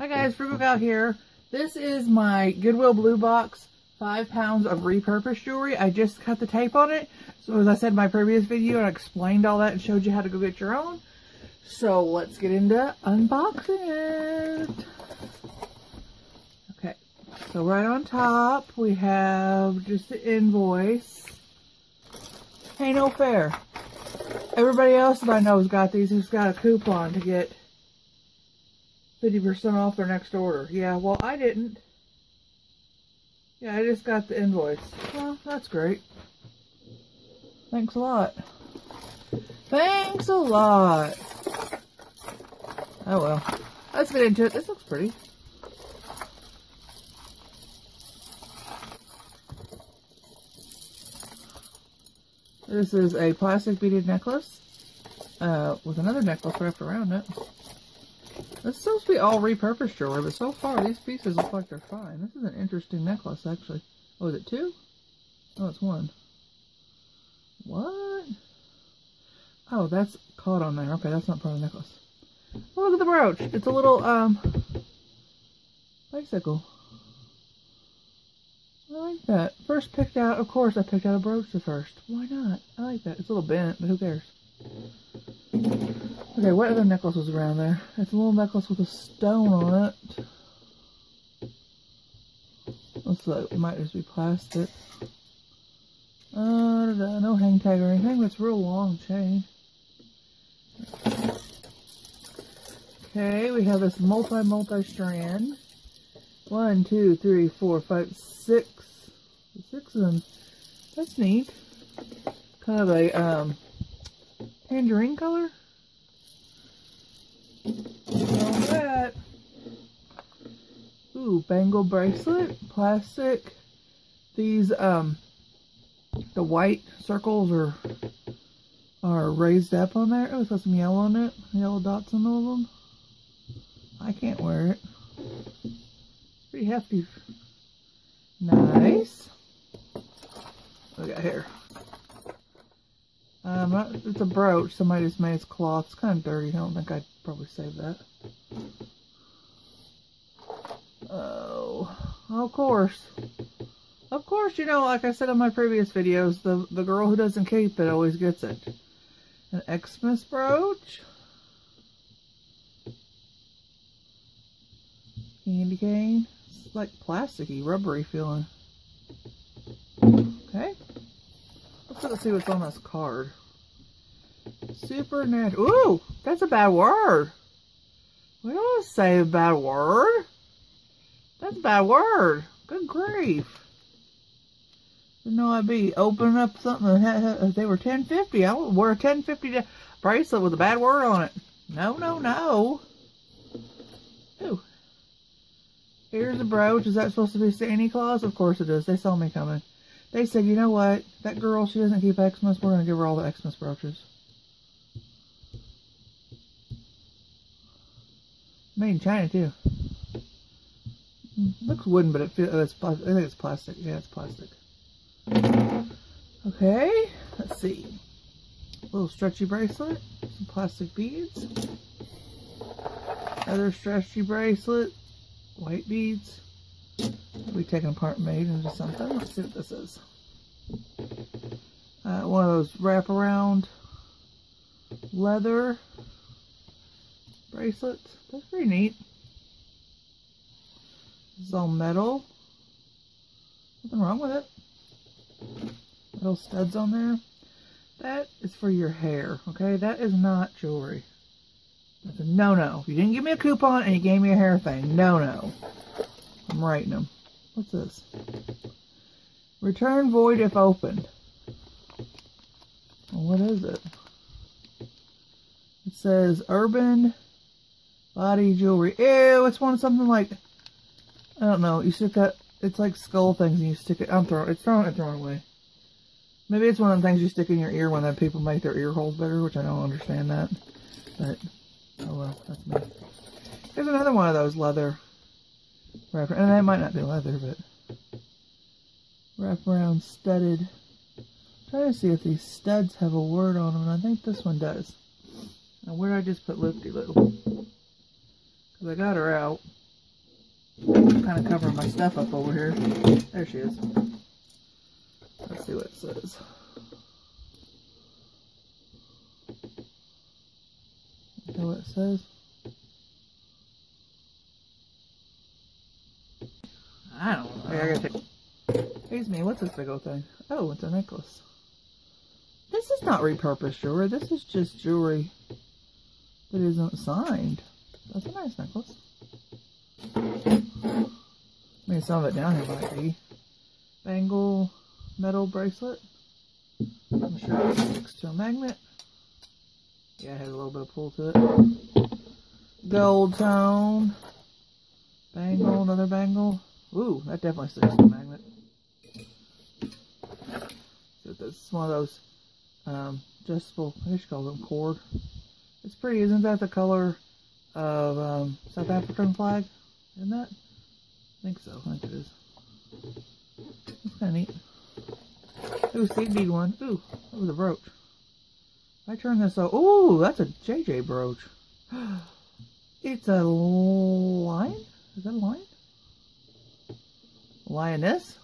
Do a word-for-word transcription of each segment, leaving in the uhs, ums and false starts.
Hi guys, Frugal here. This is my Goodwill Blue Box five pounds of repurposed jewelry. I just cut the tape on it. So as I said in my previous video, I explained all that and showed you how to go get your own. So let's get into unboxing it. Okay, so right on top we have just the invoice. Hey, no fair. Everybody else that I know has got these who's got a coupon to get fifty percent off their next order. Yeah, well, I didn't. Yeah, I just got the invoice. Well, that's great. Thanks a lot. Thanks a lot. Oh, well. Let's get into it. This looks pretty. This is a plastic beaded necklace uh, with another necklace wrapped around it. This is supposed to be all repurposed jewelry, but so far these pieces look like they're fine. This is an interesting necklace, actually. Oh, is it two? Oh, it's one. What? Oh, that's caught on there. Okay, that's not part of the necklace. Oh, look at the brooch. It's a little, um, bicycle. I like that. First picked out, of course, I picked out a brooch the first. Why not? I like that. It's a little bent, but who cares? Okay, what other necklace was around there? It's a little necklace with a stone on it. Looks like it might just be plastic. Uh, no hang tag or anything, but it's a real long chain. Okay, we have this multi-multi-strand. One, two, three, four, five, six. Six of them. That's neat. Kind of a um, tangerine color. That. Ooh, bangle bracelet, plastic. These um, the white circles are are raised up on there. Oh, it's got some yellow on it, yellow dots on all of them. I can't wear it. It's pretty hefty. Nice. What do we got here? Um, it's a brooch. Somebody just made his cloth. It's kind of dirty. I don't think I'd probably save that. Oh, of course. Of course, you know, like I said in my previous videos, the, the girl who doesn't keep it always gets it. An Xmas brooch. Candy cane. It's like plasticky, rubbery feeling. Okay. Let's see what's on this card. Supernatural. Ooh, that's a bad word. We don't say a bad word. That's a bad word. Good grief. Didn't know I'd be opening up something that had, if they were ten fifty. I would wear a ten fifty bracelet with a bad word on it. No, no, no. Ooh. Here's a brooch. Is that supposed to be Santa Claus? Of course it is. They saw me coming. They said, you know what? That girl, she doesn't keep Xmas. We're going to give her all the Xmas brooches. Made in China, too. Looks wooden, but it feels, it's, I think it's plastic. Yeah, it's plastic. Okay. Let's see. A little stretchy bracelet. Some plastic beads. Other stretchy bracelet. White beads. We taken apart and made into something. Let's see what this is. Uh, one of those wraparound leather bracelets. That's pretty neat. This is all metal. Nothing wrong with it. Metal studs on there. That is for your hair, okay? That is not jewelry. That's a no-no. You didn't give me a coupon and you gave me a hair thing. No-no. I'm writing them. What's this? Return void if opened. Well, what is it? It says Urban Body Jewelry. Ew, it's one of something like, I don't know, you stick that, it's like skull things and you stick it, I'm throwing, it's thrown, it's thrown away. Maybe it's one of the things you stick in your ear when the people make their ear holes bigger, which I don't understand that. But, oh well, that's me. Here's another one of those leather. Wrap around, and that might not be leather, but wrap around studded. I'm trying to see if these studs have a word on them, and I think this one does. Now, where did I just put Loopy Little? Because I got her out. I'm kind of covering my stuff up over here. There she is. Let's see what it says. You know what it says? I don't know. Here, I gotta take... Excuse me, what's this big old thing? Oh, it's a necklace. This is not repurposed jewelry. This is just jewelry that isn't signed. That's a nice necklace. I mean, some of it down here might be. Bangle metal bracelet. I'm sure it's next to a magnet. Yeah, it has a little bit of pull to it. Gold tone. Bangle, another bangle. Ooh, that definitely sticks to a magnet. So that's one of those um, adjustable, I guess you call them cord. It's pretty, isn't that the color of um, South African flag? Isn't that? I think so, I think it is. That's kind of neat. Ooh, seed bead one. Ooh, that was a brooch. If I turn this over, ooh, that's a J J brooch. It's a lion? Is that a lion? Lioness?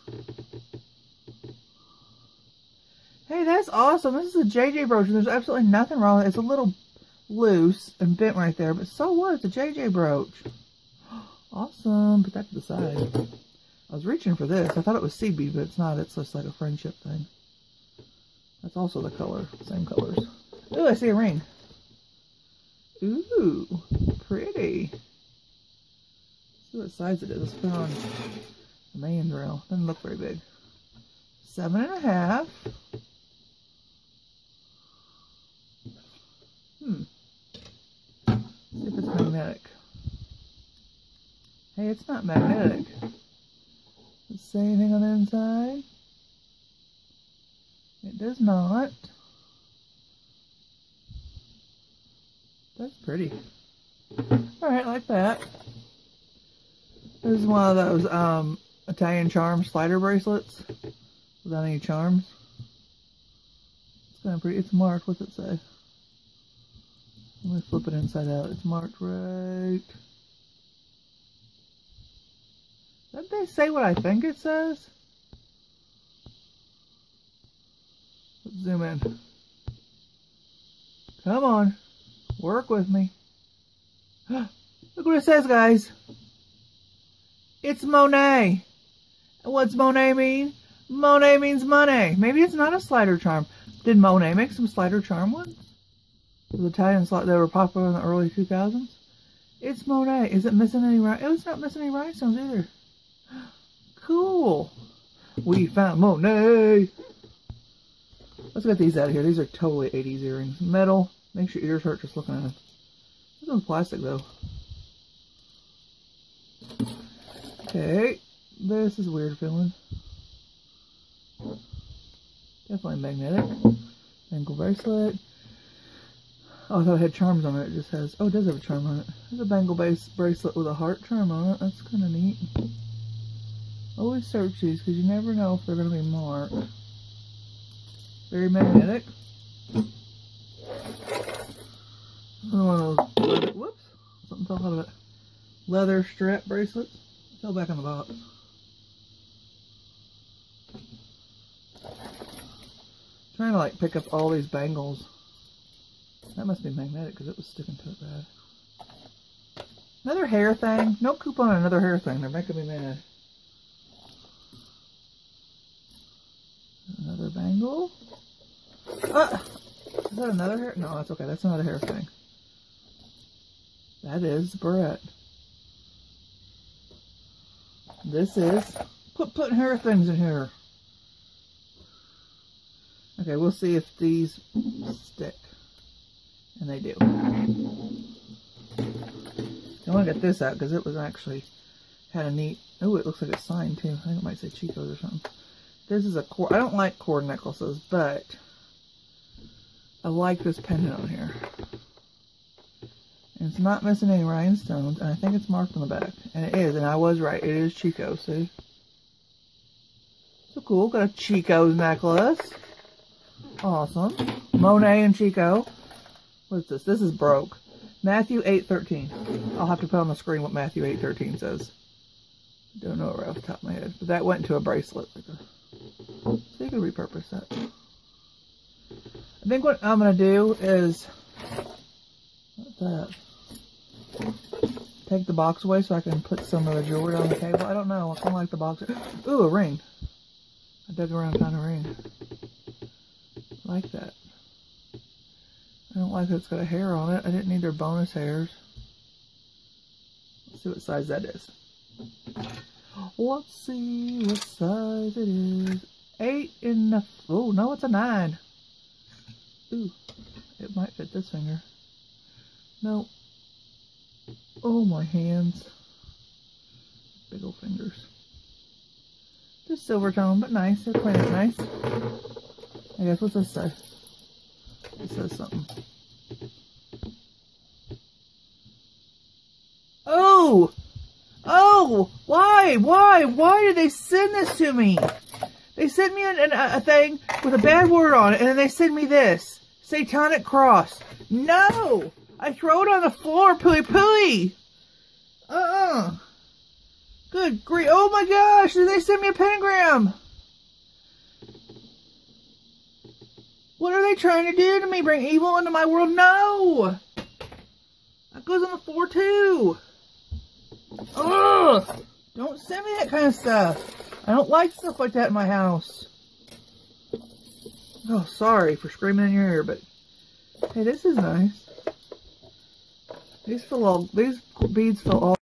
Hey, that's awesome. This is a J J brooch. There's absolutely nothing wrong with it. It's a little loose and bent right there, but so what? It's a J J brooch. Awesome. Put that to the side. I was reaching for this. I thought it was seed bead, but it's not. It's just like a friendship thing. That's also the color. Same colors. Ooh, I see a ring. Ooh, pretty. Let's see what size it is. Let's put it on the main drill. Doesn't look very big. Seven and a half. Hmm. Let's see if it's magnetic. Hey, it's not magnetic. Does it say anything on the inside? It does not. That's pretty. Alright, like that. This is one of those um, Italian charm slider bracelets without any charms. It's kind of pretty. It's marked. What's it say? Let me flip it inside out. It's marked right. Did they say what I think it says? Let's zoom in. Come on. Work with me. Look what it says, guys. It's Monet. What's Monet mean? Monet means money. Maybe it's not a slider charm. Did Monet make some slider charm ones? The Italian slot that were popular in the early two thousands? It's Monet. Is it missing any rhinestones? Oh, it's not missing any rhinestones either. Cool. We found Monet. Let's get these out of here. These are totally eighties earrings. Metal. Makes your ears hurt just looking at them. This one's plastic though. Okay. This is a weird feeling. Definitely magnetic. Ankle bracelet. Oh, I thought it had charms on it. It just has... Oh, it does have a charm on it. There's a bangle base bracelet with a heart charm on it. That's kind of neat. Always search these because you never know if they're going to be marked. Very magnetic. Another one of those... Leather, whoops. Something fell out of it. Leather strap bracelets. It fell back in the box. I'm trying to like pick up all these bangles. That must be magnetic because it was sticking to it bad. Another hair thing. No coupon on another hair thing. They're making me mad. Another bangle. Ah! Is that another hair? No, that's okay. That's another hair thing. That is barrette. This is... Quit putting hair things in here. Okay, we'll see if these stick. And they do. I want to get this out because it was actually kind of neat. Oh, it looks like it's signed too. I think it might say Chico's or something. This is a cord. I don't like cord necklaces, but I like this pendant on here. And it's not missing any rhinestones, and I think it's marked on the back. And it is, and I was right. It is Chico's, see? So cool. Got a Chico's necklace. Awesome. Monet and Chico. What's this? This is broke. Matthew eight thirteen. I'll have to put on the screen what Matthew eight thirteen says. Don't know right off the top of my head. But that went to a bracelet. So you can repurpose that. I think what I'm going to do is... What's that? Take the box away so I can put some of the jewelry on the table. I don't know. I kind of like the box. Ooh, a ring. I dug around and found a ring. I like that. I don't like that it's got a hair on it. I didn't need their bonus hairs. Let's see what size that is. Let's see what size it is. Eight in the... Oh, no, it's a nine. Ooh, it might fit this finger. No. Oh, my hands. Big old fingers. Just silver tone, but nice. They're playing it nice. I guess, what's this say? It says something. Oh! Oh! Why? Why? Why did they send this to me? They sent me an, an, a thing with a bad word on it, and then they sent me this. Satanic cross. No! I throw it on the floor, pooey pooey! Uh-uh. Good grief. Oh my gosh, did they send me a pentagram? What are they trying to do to me? Bring evil into my world? No! That goes on the floor too. Ugh! Don't send me that kind of stuff. I don't like stuff like that in my house. Oh, sorry for screaming in your ear, but... Hey, this is nice. These, feel all, these beads feel all...